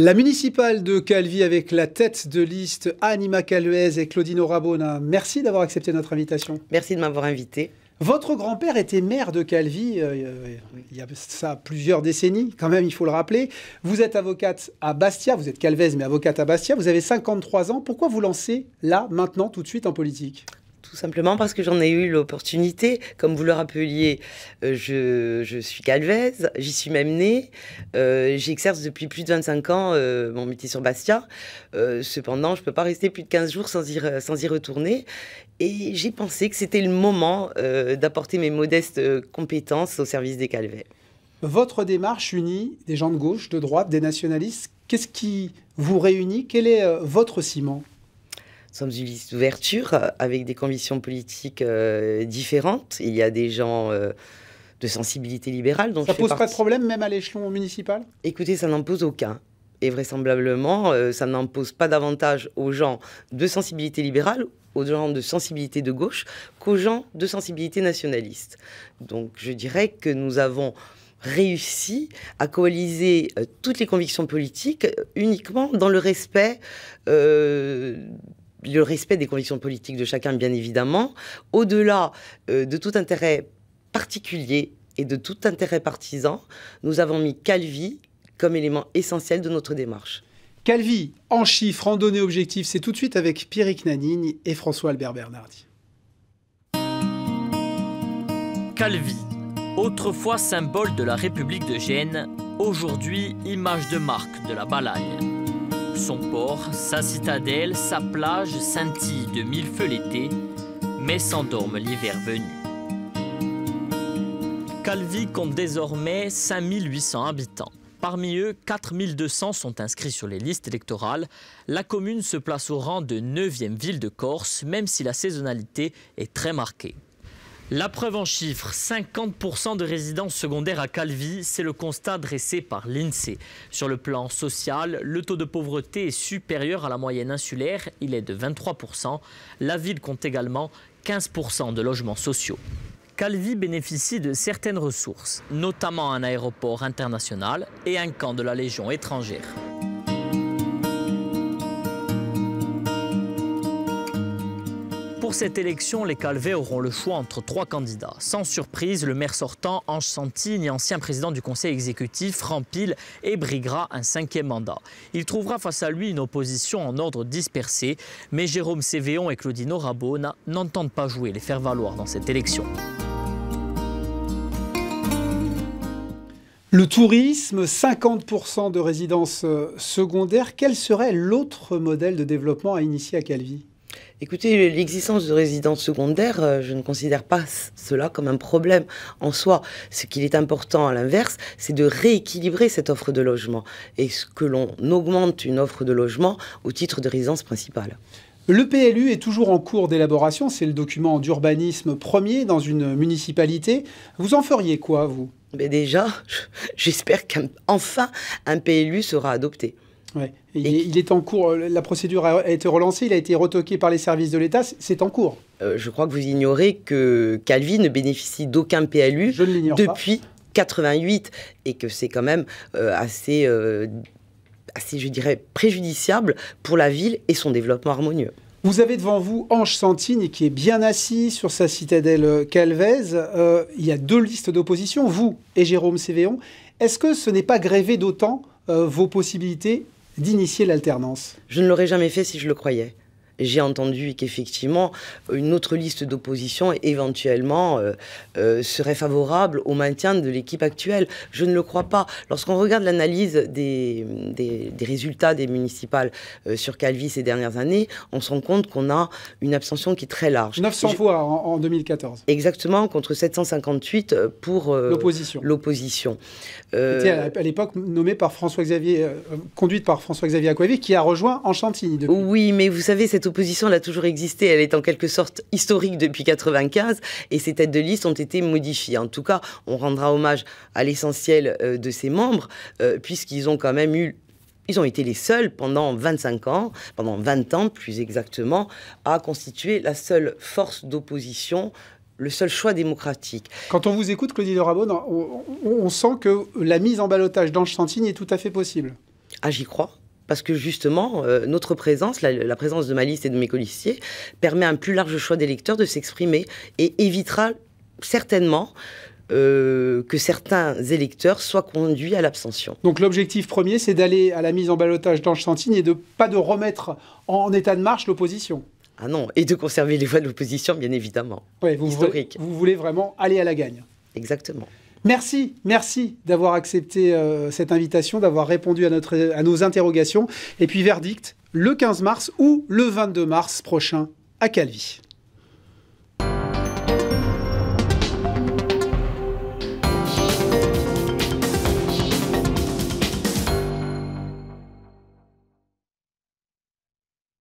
La municipale de Calvi avec la tête de liste Anima Calvese et Claudine Orabona. Merci d'avoir accepté notre invitation. Merci de m'avoir invité. Votre grand-père était maire de Calvi il y a ça plusieurs décennies, quand même, il faut le rappeler. Vous êtes avocate à Bastia, vous êtes calvaise mais avocate à Bastia, vous avez 53 ans. Pourquoi vous lancez là, maintenant, tout de suite en politique ? Tout simplement parce que j'en ai eu l'opportunité. Comme vous le rappeliez, je suis calvaise, j'y suis même née. J'exerce depuis plus de 25 ans mon métier sur Bastia. Cependant, je ne peux pas rester plus de 15 jours sans y retourner. Et j'ai pensé que c'était le moment d'apporter mes modestes compétences au service des Calvais. Votre démarche unit des gens de gauche, de droite, des nationalistes. Qu'est-ce qui vous réunit? Quel est votre ciment? Nous sommes une liste d'ouverture avec des convictions politiques différentes. Il y a des gens de sensibilité libérale. Dont ça pose pas de problème, même à l'échelon municipal? Écoutez, ça n'en pose aucun. Et vraisemblablement, ça n'en pose pas davantage aux gens de sensibilité libérale, aux gens de sensibilité de gauche, qu'aux gens de sensibilité nationaliste. Donc je dirais que nous avons réussi à coaliser toutes les convictions politiques uniquement dans le respect des convictions politiques de chacun, bien évidemment, au-delà de tout intérêt particulier et de tout intérêt partisan. Nous avons mis Calvi comme élément essentiel de notre démarche. Calvi, en chiffres, en données objectives, c'est tout de suite avec Pierrick Nanini et François-Albert Bernardi. Calvi, autrefois symbole de la République de Gênes, aujourd'hui image de marque de la Balagne. Son port, sa citadelle, sa plage scintillent de mille feux l'été, mais s'endorment l'hiver venu. Calvi compte désormais 5800 habitants. Parmi eux, 4200 sont inscrits sur les listes électorales. La commune se place au rang de 9e ville de Corse, même si la saisonnalité est très marquée. La preuve en chiffres, 50% de résidences secondaires à Calvi, c'est le constat dressé par l'INSEE. Sur le plan social, le taux de pauvreté est supérieur à la moyenne insulaire, il est de 23%. La ville compte également 15% de logements sociaux. Calvi bénéficie de certaines ressources, notamment un aéroport international et un camp de la Légion étrangère. Pour cette élection, les Calvais auront le choix entre trois candidats. Sans surprise, le maire sortant, Ange Santini, ancien président du conseil exécutif, rempile et briguera un 5e mandat. Il trouvera face à lui une opposition en ordre dispersé, mais Jérôme Cévéon et Claudine Orabona n'entendent pas jouer les faire-valoir dans cette élection. Le tourisme, 50% de résidences secondaires. Quel serait l'autre modèle de développement à initier à Calvi ? Écoutez, l'existence de résidences secondaires, je ne considère pas cela comme un problème en soi. Ce qu'il est important, à l'inverse, c'est de rééquilibrer cette offre de logement et que l'on augmente une offre de logement au titre de résidence principale. Le PLU est toujours en cours d'élaboration, c'est le document d'urbanisme premier dans une municipalité. Vous en feriez quoi, vous? Mais déjà, j'espère qu'enfin un PLU sera adopté. Ouais. Il est en cours, la procédure a été relancée, il a été retoqué par les services de l'État, c'est en cours. Je crois que vous ignorez que Calvi ne bénéficie d'aucun PLU depuis 88 et que c'est quand même assez, je dirais, préjudiciable pour la ville et son développement harmonieux. Vous avez devant vous Ange Santini qui est bien assis sur sa citadelle calvaise. Il y a deux listes d'opposition, vous et Jérôme Cévéon. Est-ce que ce n'est pas grévé d'autant vos possibilités d'initier l'alternance? Je ne l'aurais jamais fait si je le croyais. J'ai entendu qu'effectivement, une autre liste d'opposition éventuellement serait favorable au maintien de l'équipe actuelle. Je ne le crois pas. Lorsqu'on regarde l'analyse des résultats des municipales sur Calvi ces dernières années, on se rend compte qu'on a une abstention qui est très large. 900 voix en 2014. Exactement, contre 758 pour l'opposition. À l'époque conduite par François-Xavier Acquavie, qui a rejoint Ange Santini depuis. Oui, mais vous savez, cette opposition, elle a toujours existé, elle est en quelque sorte historique depuis 1995 et ces têtes de liste ont été modifiées. En tout cas, on rendra hommage à l'essentiel de ses membres puisqu'ils ont quand même ils ont été les seuls pendant 25 ans, pendant 20 ans plus exactement, à constituer la seule force d'opposition, le seul choix démocratique. Quand on vous écoute, Claudine Orabona, on sent que la mise en ballottage d'Ange Santini est tout à fait possible. Ah, j'y crois. Parce que justement, notre présence, la présence de ma liste et de mes colistiers, permet un plus large choix d'électeurs de s'exprimer et évitera certainement que certains électeurs soient conduits à l'abstention. Donc l'objectif premier, c'est d'aller à la mise en ballotage d'Ange Santini et de pas de remettre en état de marche l'opposition. Ah non, et de conserver les voix de l'opposition, bien évidemment. Ouais, vous voulez vraiment aller à la gagne. Exactement. Merci, merci d'avoir accepté cette invitation, d'avoir répondu à nos interrogations. Et puis verdict, le 15 mars ou le 22 mars prochain à Calvi.